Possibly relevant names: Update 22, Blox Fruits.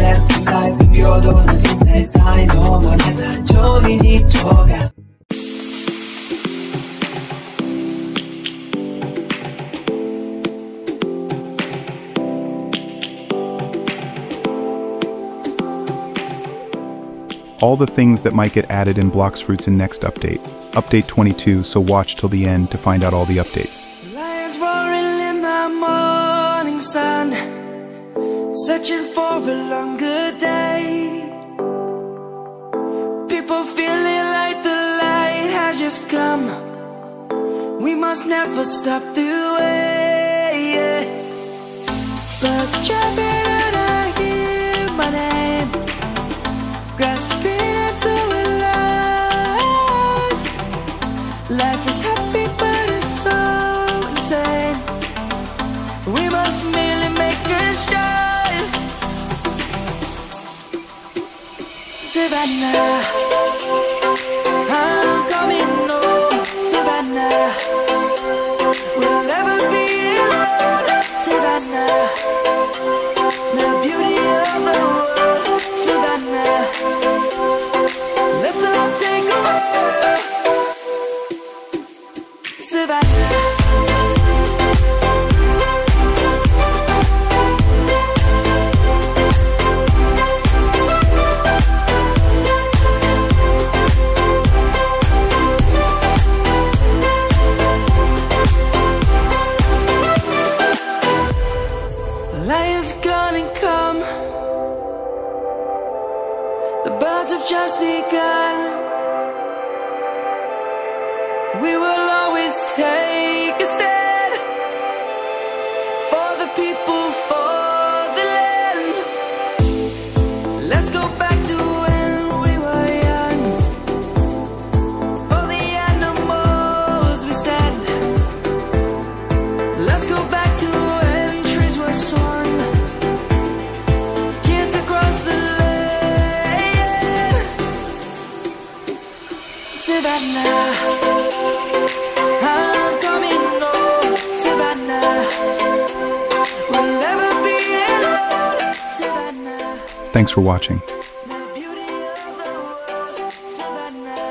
Life平等な人生才能もれない調味に調がAll the things that might get added in Blox Fruits in next update. Update 22, so watch till the end to find out all the updates. Lions roaring in the morning sun, searching for a longer day. People feeling like the light has just come. We must never stop the way. Birds chirping and I hear my name, grasping into a life. Life is happy but it's so insane. We must merely make a start. Savannah, I'm coming home. Savannah, we'll never be alone. Savannah, the beauty of the world. Savannah, let's all take a walk. Savannah. Lion's gonna come. The birds have just begun. We will always take a stand for the people, for the land. Let's go back to when we were young. For the animals we stand. Let's go back to when trees were soaring. Savannah, I'm coming home. Savannah, we'll never be alone. Savannah. Thanks for watching.